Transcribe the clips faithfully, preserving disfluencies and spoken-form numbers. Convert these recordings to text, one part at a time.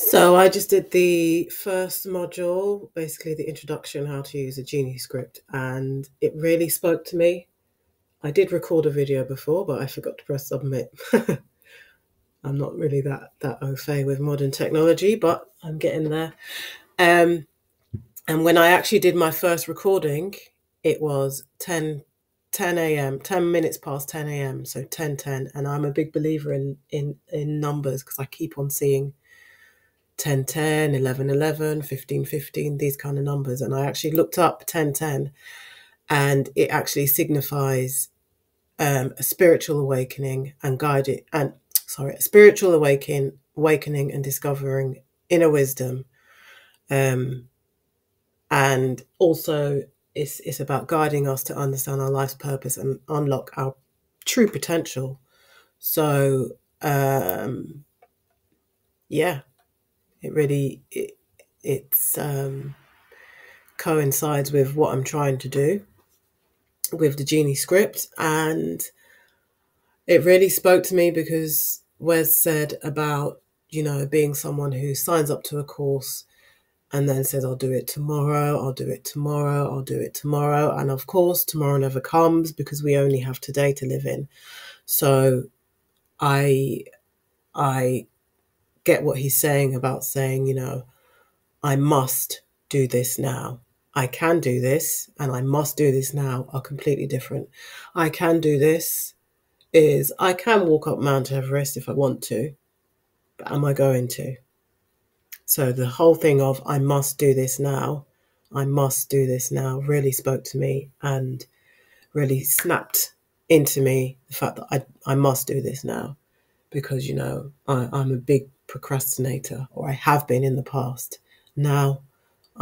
So I just did the first module, basically the introduction, how to use a Genie script, and it really spoke to me. I did record a video before, but I forgot to press submit. I'm not really that, that au fait with modern technology, but I'm getting there. Um, and when I actually did my first recording, it was ten a m, ten minutes past ten a m, so ten ten. And I'm a big believer in, in, in numbers, because I keep on seeing ten ten, eleven eleven, fifteen fifteen, these kind of numbers. And I actually looked up ten ten, and it actually signifies um, a spiritual awakening and guided, and sorry, a spiritual awakening, awakening and discovering inner wisdom. Um, and also it's, it's about guiding us to understand our life's purpose and unlock our true potential. So, um, yeah. It really, it, it's um, coincides with what I'm trying to do with the Genie script. And it really spoke to me because Wes said about, you know, being someone who signs up to a course and then says, I'll do it tomorrow, I'll do it tomorrow, I'll do it tomorrow. And of course, tomorrow never comes because we only have today to live in. So I, I... get what he's saying about saying, you know, I must do this now. I can do this and I must do this now are completely different. I can do this is I can walk up Mount Everest if I want to, but am I going to? So the whole thing of I must do this now, I must do this now really spoke to me and really snapped into me the fact that I, I must do this now. Because, you know, I, I'm a big procrastinator, or I have been in the past. Now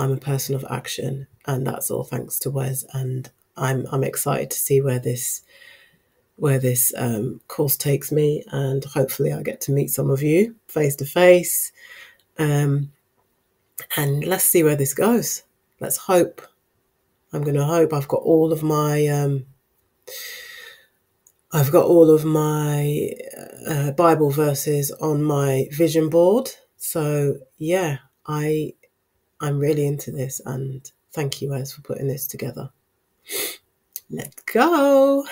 I'm a person of action, and that's all thanks to Wes. And I'm I'm excited to see where this where this um, course takes me, and hopefully I get to meet some of you face to face. Um, and let's see where this goes. Let's hope. I'm going to hope I've got all of my. Um, I've got all of my uh, Bible verses on my vision board. So yeah, I, I'm really into this, and thank you, Wes, for putting this together. Let's go.